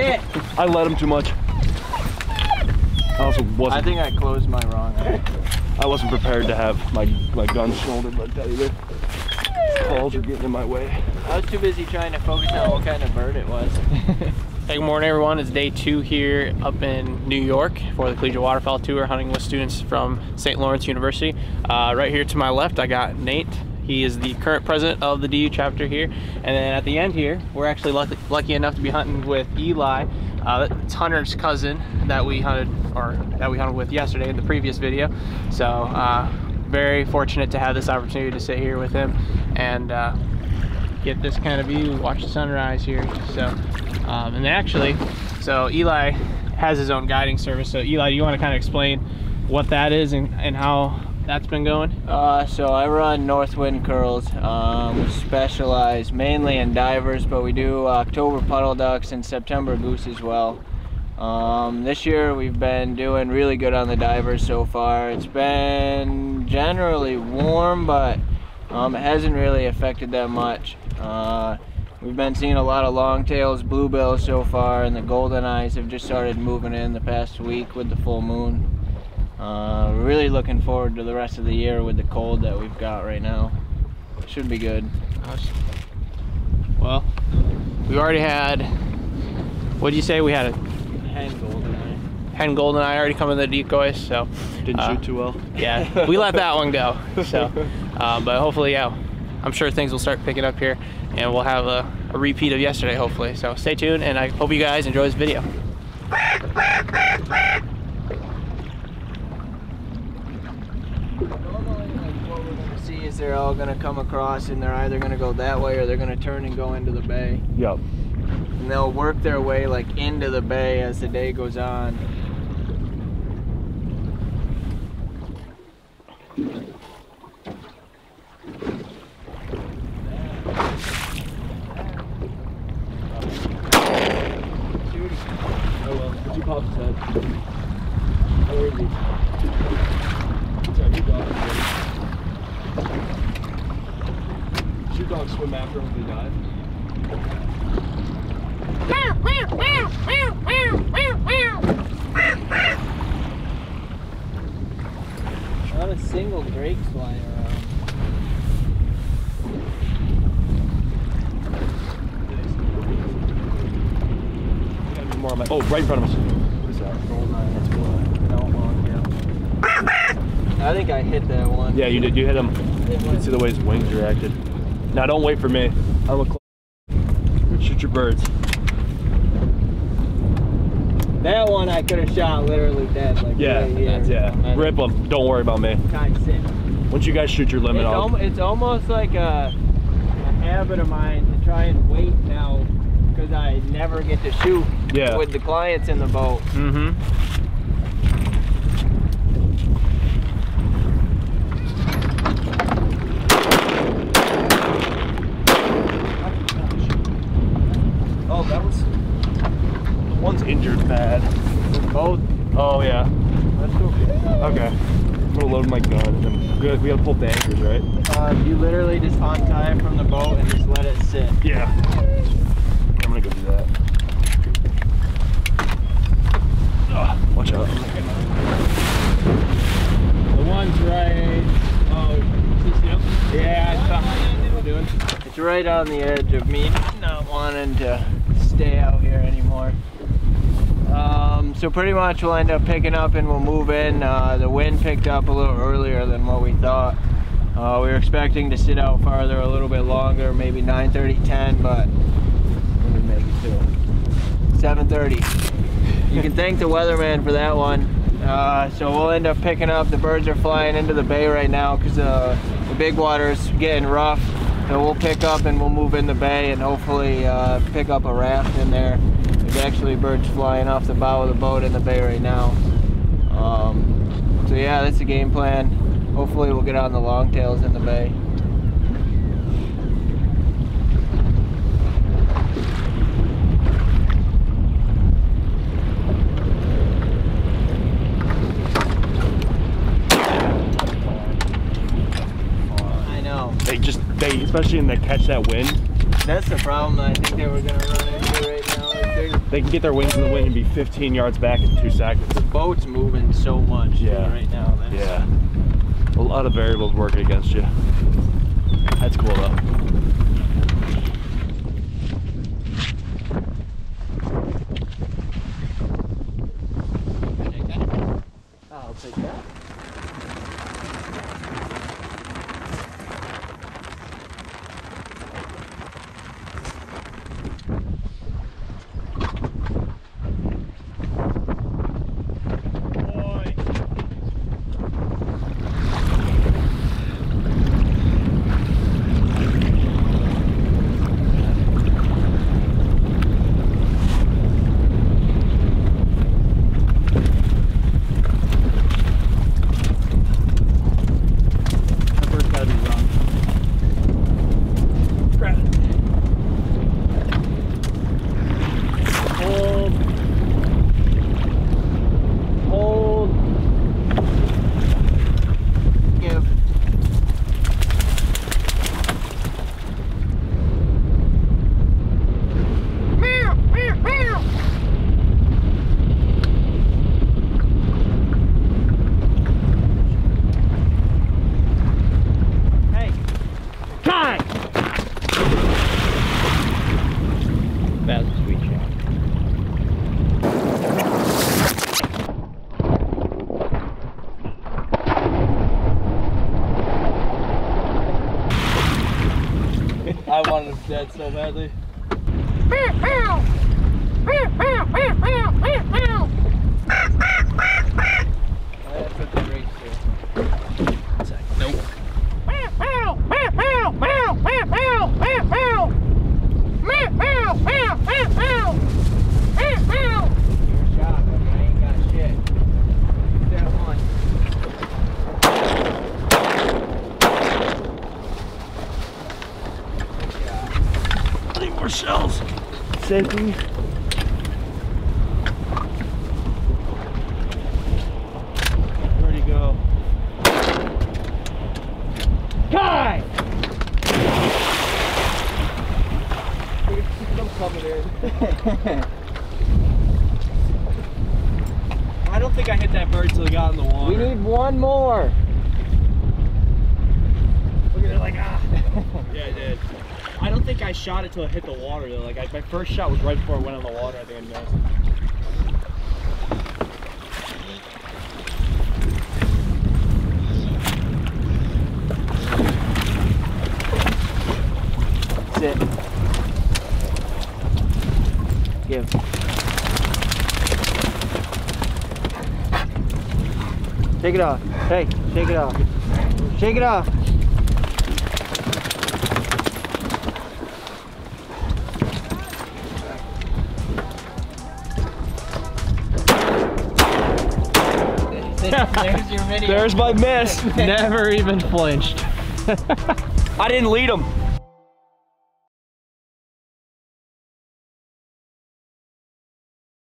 it. I let him too much. I also wasn't. I think I closed my wrong eye. I wasn't prepared to have my gun shouldered like that either. Balls are getting in my way. I was too busy trying to focus on what kind of bird it was. Hey, good morning everyone. It's day two here up in New York for the Collegiate Waterfowl Tour, hunting with students from St. Lawrence University. Right here to my left, I got Nate. He is the current president of the DU chapter here. And then at the end here, we're actually lucky enough to be hunting with Eli. It's Hunter's cousin that we hunted with yesterday in the previous video. So very fortunate to have this opportunity to sit here with him and get this kind of view, watch the sunrise here. So, so Eli has his own guiding service. So Eli, do you want to kind of explain what that is and how that's been going? So I run North Wind Curls. We specialize mainly in divers, but we do October puddle ducks and September goose as well. This year we've been doing really good on the divers so far. It's been generally warm, but it hasn't really affected that much. We've been seeing a lot of longtails, bluebills so far, and the golden eyes have just started moving in the past week with the full moon. Really looking forward to the rest of the year with the cold that we've got right now. Should be good. Well, we already had, what did you say? We had a hen goldeneye already coming in the decoys, so. Didn't shoot too well. Yeah, we let that one go. So, but hopefully, yeah, I'm sure things will start picking up here and we'll have a repeat of yesterday, hopefully. So stay tuned and I hope you guys enjoy this video. They're all going to come across and they're either going to go that way or they're going to turn and go into the bay. Yep. And they'll work their way like into the bay as the day goes on. Oh well, did you pop his head? Where is he? That's how you got him. Does your dog swim after him when they dive? Not a single drake flying around. Oh, right in front of us. What is that? Gold eye. That's gold eye. I think I hit that one. Yeah, you did. You hit him. You can see the way his wings are acted. Now, don't wait for me. I'm a close. Shoot your birds. That one I could have shot literally dead. Like yeah, right here. That's, yeah. Rip them. Don't worry about me. Once you guys shoot your limit off. It's almost like a habit of mine to try and wait now because I never get to shoot with the clients in the boat. Mm-hmm. One's injured bad. Both? Oh yeah. That's okay. I'm gonna load my gun and then good. We gotta pull the anchors, right? You literally just on time from the boat and just let it sit. Yeah. I'm gonna go do that. Oh, watch out. The one's right. Oh, yeah. I thought what doing. It's right on the edge of me not wanting to stay out here anymore. So pretty much we'll end up picking up and we'll move in. The wind picked up a little earlier than what we thought. We were expecting to sit out farther a little bit longer, maybe 9:30, 10, but what did we make it to? 7:30. You can thank the weatherman for that one. So we'll end up picking up. The birds are flying into the bay right now because the big water's getting rough. So we'll pick up and we'll move in the bay and hopefully pick up a raft in there. There's actually birds flying off the bow of the boat in the bay right now. So yeah, that's the game plan. Hopefully we'll get on the longtails in the bay. Especially in the catch that wind. That's the problem that I think that we're gonna run into right now. They can get their wings in the wind and be 15 yards back in 2 seconds. The boat's moving so much right now. That's... yeah. A lot of variables working against you. That's cool though. Take that. I'll take that. I wanted him dead so badly. That's what the brakes do. It's like, nope. Good job, buddy. I ain't got shit. Get that one. Shells sinking. Where'd he go? Kai! We're gonna keep them covered. I don't think I hit that bird till he got in the water. We need one more. Look at it like, ah. Yeah, it did. I don't think I shot it till it hit the water though. Like my first shot was right before it went on the water. I think I missed. That's it. Give. Shake it off. Hey, shake it off. Shake it off. There's your video. There's my miss. Never even flinched. I didn't lead him.